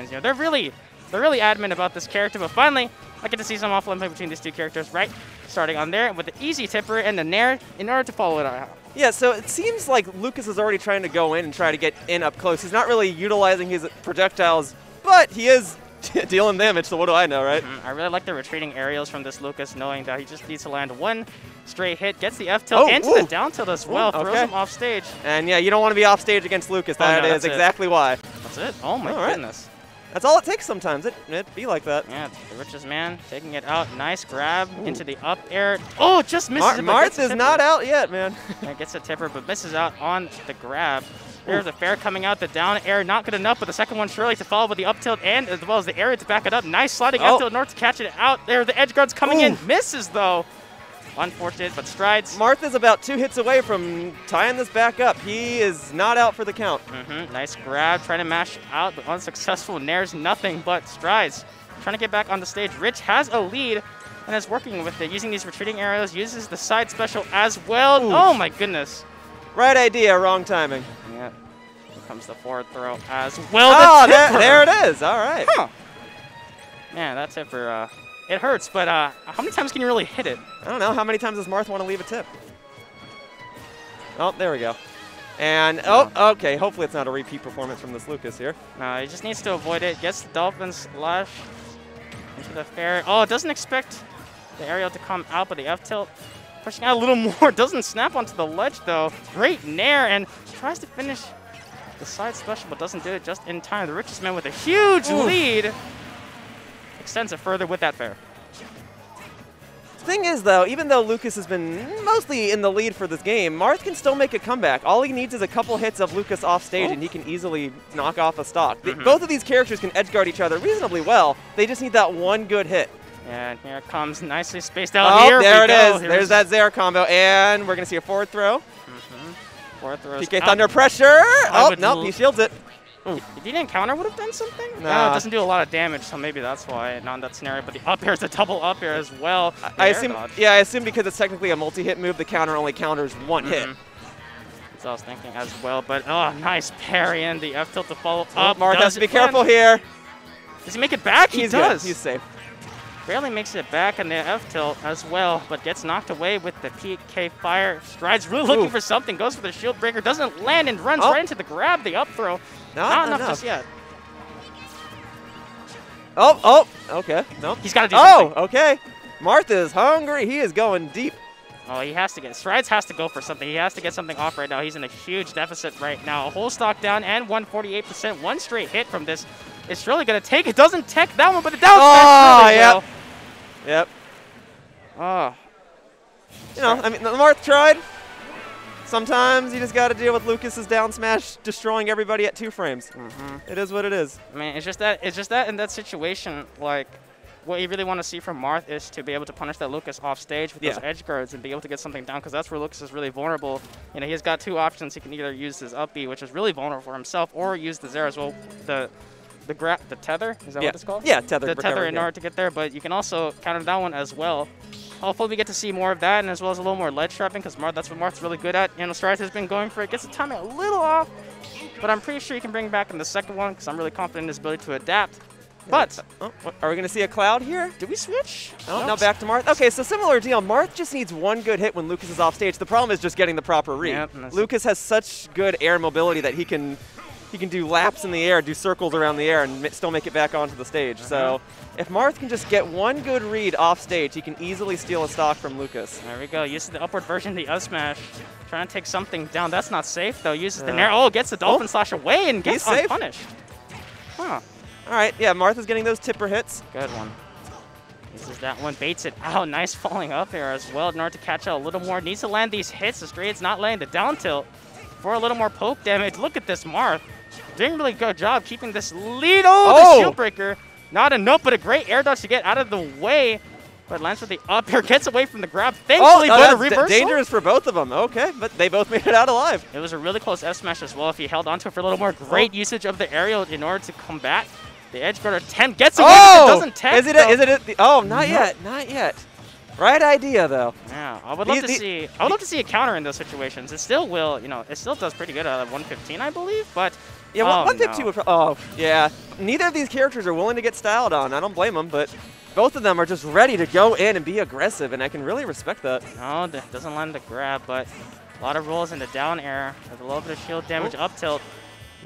fans. You know, they're really adamant about this character, but finally, I get to see some offline play between these two characters, right? Starting on there with the easy tipper and the nair in order to follow it out. Yeah, so it seems like Lucas is already trying to go in and try to get in up close. He's not really utilizing his projectiles, but he is dealing damage, so what do I know, right? I really like the retreating aerials from this Lucas, knowing that he just needs to land one straight hit, gets the F tilt into the down tilt as well, throws him off stage. And yeah, you don't want to be off stage against Lucas. That is exactly why. That's it. Oh my goodness. That's all it takes sometimes. It'd be like that. Yeah, the richest man taking it out. Nice grab into the up air. Oh, just misses. Marth is not out yet, man. Yeah, gets a tipper, but misses out on the grab. There's a fair coming out. The down air not good enough, but the second one surely to follow with the up tilt and as well as the air to back it up. Nice sliding up tilt north to catch it out. There, the edge guard's coming in. Misses, though. Unfortunate, but Strides. Marth is about 2 hits away from tying this back up. He is not out for the count. Nice grab, trying to mash out, but unsuccessful. Nair's nothing, but Strides trying to get back on the stage. Rich has a lead and is working with it, using these retreating aerials, uses the side special as well. Ooh. Oh my goodness. Right idea, wrong timing. Yeah. Here comes the forward throw as well. Oh, there it is. All right. Huh. Man, that tipper, it hurts, but how many times can you really hit it? I don't know. How many times does Marth want to leave a tip? Oh, there we go. And, oh, okay. Hopefully it's not a repeat performance from this Lucas here. No, he just needs to avoid it. Gets the Dolphin Slash into the fair. Oh, it doesn't expect the aerial to come out, but the F tilt pushing out a little more. Doesn't snap onto the ledge, though. Great nair, and tries to finish the side special, but doesn't do it just in time. The richest man with a huge lead. Extends it further with that fair. Thing is, though, even though Lucas has been mostly in the lead for this game, Marth can still make a comeback. All he needs is a couple hits of Lucas off stage, and he can easily knock off a stock. Both of these characters can edge guard each other reasonably well. They just need that one good hit. And here it comes, nicely spaced out. Oh, here there it is. There's that Zare combo, and we're going to see a forward throw. Forward throw. PK Thunder pressure. Oh, nope, he shields it. If he didn't counter, would have done something? Nah. No, it doesn't do a lot of damage, so maybe that's why. Not in that scenario, but the up air is a double up air as well. I assume because it's technically a multi-hit move, the counter only counters one hit. That's what I was thinking as well, but oh, nice parry and the F tilt to follow up. Marth has to be careful here. Does he make it back? He does. Good. He's safe. Barely makes it back on the F tilt as well, but gets knocked away with the PK Fire. Strides really looking for something, goes for the shield breaker, doesn't land and runs right into the grab, the up throw. Not enough just yet. Okay. Nope. He's got to do something. Oh, okay. Marth is hungry. He is going deep. Oh, he has to get, Strides has to go for something. He has to get something off right now. He's in a huge deficit right now. A whole stock down and 148%. One straight hit from this. It's really going to take it. Doesn't tech that one, but it does. Oh, really yep. Oh. You know, I mean, Marth tried. Sometimes you just got to deal with Lucas's down smash destroying everybody at 2 frames. It is what it is. I mean, it's just that in that situation, like, what you really want to see from Marth is to be able to punish that Lucas off stage with those edge guards and be able to get something down, because that's where Lucas is really vulnerable. You know, he's got 2 options. He can either use his up B, which is really vulnerable for himself, or use the Zare as well. The tether, is that what it's called? Yeah, tether. The tether in order to get there, but you can also counter that one as well. Hopefully we get to see more of that, and as well as a little more ledge trapping, because that's what Marth's really good at. You know, Strides has been going for it. Gets the timing a little off, but I'm pretty sure he can bring back in the second one, because I'm really confident in his ability to adapt. But are we going to see a cloud here? Did we switch? No, now back to Marth. Okay, so similar deal. Marth just needs one good hit when Lucas is off stage. The problem is just getting the proper read. Lucas has such good air mobility that he can do laps in the air, do circles around the air, and still make it back onto the stage. So if Marth can just get one good read off stage, he can easily steal a stock from Lucas. There we go. Uses the upward version of the up smash. Trying to take something down. That's not safe, though. Uses the nair. Oh, gets the Dolphin Slash away and gets unpunished. Huh. All right. Yeah, Marth is getting those tipper hits. Good one. This is that one. Baits it out. Nice falling up here as well in order to catch out a little more. Needs to land these hits. The straight's not landing the down tilt for a little more poke damage. Look at this Marth. Doing a really good job keeping this lead. Oh, the shield breaker. Not enough, but a great air dodge to get out of the way. But lands with the up air, gets away from the grab. Thankfully, but a reversal. Dangerous for both of them. Okay, but they both made it out alive. It was a really close F smash as well. If he held onto it for a little more, great usage of the aerial in order to combat the edge guard attempt. Gets away, but it doesn't tech. Not yet. Right idea, though. Yeah, I would love to see a counter in those situations. It still does pretty good at 115, I believe, but Yeah, 152 would probably... Oh, yeah. Neither of these characters are willing to get styled on. I don't blame them, but both of them are just ready to go in and be aggressive, and I can really respect that. No, that doesn't land the grab, but a lot of rolls into down air with a little bit of shield damage, up tilt.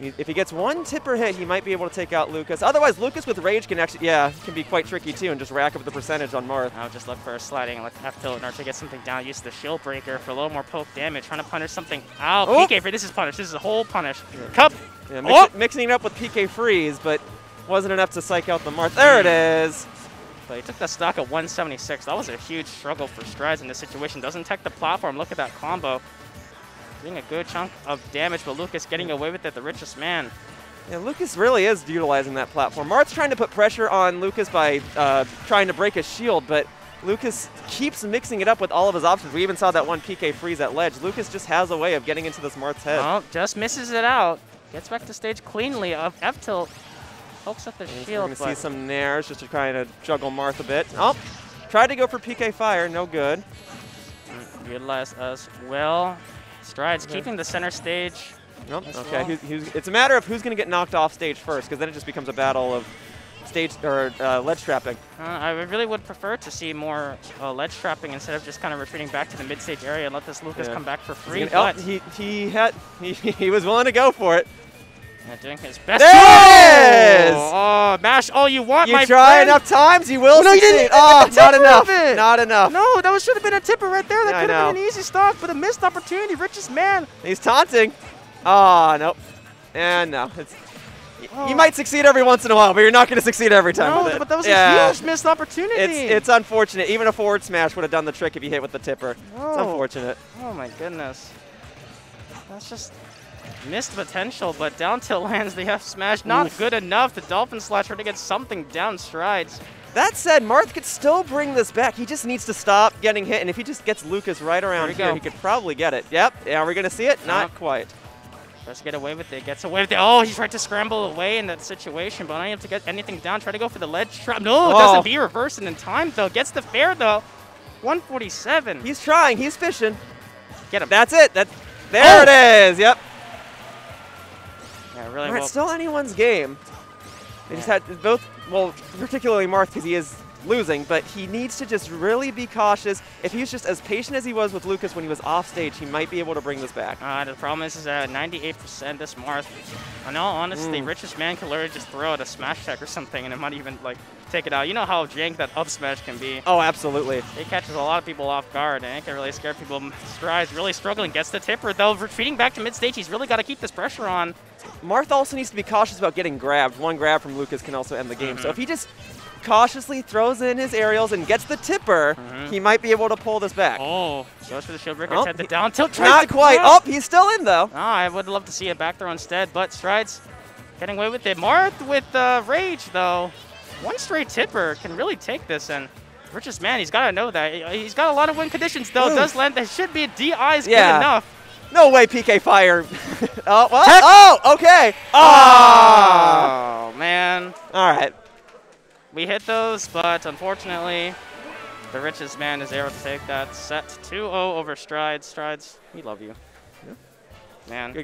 If he gets one tipper hit, he might be able to take out Lucas. Otherwise, Lucas with Rage can actually, yeah, can be quite tricky too and just rack up the percentage on Marth. I'll just look for a sliding left tilt in order to get something down. Use the shield breaker for a little more poke damage. Trying to punish something. Ow, oh, PK Freeze. This is punish. This is a whole punish. Yeah. Cup. Yeah, mixing it up with PK Freeze, but wasn't enough to psych out the Marth. There it is. But he took the stock at 176. That was a huge struggle for Strides in this situation. Doesn't tech the platform. Look at that combo. Doing a good chunk of damage, but Lucas getting away with it, the richest man. Yeah, Lucas really is utilizing that platform. Marth's trying to put pressure on Lucas by trying to break his shield, but Lucas keeps mixing it up with all of his options. We even saw that one PK Freeze at ledge. Lucas just has a way of getting into this Marth's head. Oh, just misses it out. Gets back to stage cleanly of F tilt. Pokes up the shield. We're going to see some nairs just to try to juggle Marth a bit. Oh, tried to go for PK Fire, no good. Utilize as well. Strides keeping the center stage. Nope. Okay. It's a matter of who's going to get knocked off stage first, because then it just becomes a battle of stage or ledge trapping. I really would prefer to see more ledge trapping instead of just kind of retreating back to the mid stage area and let this Lucas come back for free. He was willing to go for it. Yeah, doing his best. There it is! Oh, mash all you want, my friend. You try enough times, you will succeed. No, you didn't. Oh, not enough. Not enough. No, that should have been a tipper right there. That could have been an easy stock, but a missed opportunity. Richest man. He's taunting. Oh, nope. And no. You might succeed every once in a while, but you're not going to succeed every time. No, but that was a huge missed opportunity. It's unfortunate. Even a forward smash would have done the trick if you hit with the tipper. Whoa. It's unfortunate. Oh, my goodness. That's just... missed potential, but down tilt lands the F smash. Not good enough. The Dolphin Slash trying to get something down Strides. That said, Marth could still bring this back. He just needs to stop getting hit, and if he just gets Lucas right around here, he could probably get it. Yep. Yeah, are we going to see it? Not quite. Tries to get away with it. Gets away with it. Oh, he tried to scramble away in that situation, but unable to get anything down. Try to go for the ledge trap. No, doesn't be reversed in time, though. Gets the fair, though. 147. He's trying. He's fishing. Get him. That's it. There it is. Yep. Yeah, really well. It's still anyone's game. They just had both, well, particularly Marth, because he is losing, but he needs to just really be cautious. If he's just as patient as he was with Lucas when he was off stage, he might be able to bring this back. The problem is at 98%, this Marth, in all honesty, richest man could literally just throw out a smash tech or something, and it might even, like, take it out. You know how jank that up smash can be. Oh, absolutely. It catches a lot of people off guard, and it can really scare people. Strides really struggling, gets the tipper, though. Retreating back to mid-stage, he's really got to keep this pressure on. Marth also needs to be cautious about getting grabbed. One grab from Lucas can also end the game. So if he just cautiously throws in his aerials and gets the tipper, he might be able to pull this back. Oh, goes for the shield breaker, head the down tilt. Not quite. Oh, he's still in, though. Oh, I would love to see a back throw instead, but Strides getting away with it. Marth with Rage, though. One straight tipper can really take this, and richest man, he's got to know that. He's got a lot of win conditions, though. Does land. That should be a DI is good enough. No way, PK Fire. Oh, what? Oh, okay. Oh. Oh, man. All right. We hit those, but unfortunately, the richest man is able to take that set. 2-0 over Strides. Strides, we love you. Yeah. Man. Good